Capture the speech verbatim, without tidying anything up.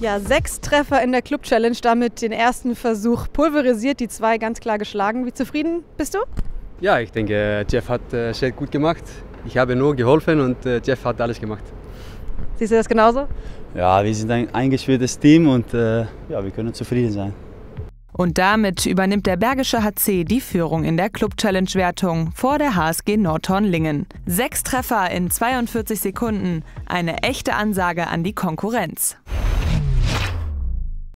Ja, sechs Treffer in der Club Challenge, damit den ersten Versuch pulverisiert, die zwei ganz klar geschlagen. Wie zufrieden bist du? Ja, ich denke, Jeff hat äh, sehr gut gemacht. Ich habe nur geholfen und äh, Jeff hat alles gemacht. Siehst du das genauso? Ja, wir sind ein eingespieltes Team und äh, ja, wir können zufrieden sein. Und damit übernimmt der Bergische H C die Führung in der Club-Challenge-Wertung vor der H S G Nordhorn-Lingen. Sechs Treffer in zweiundvierzig Sekunden, eine echte Ansage an die Konkurrenz.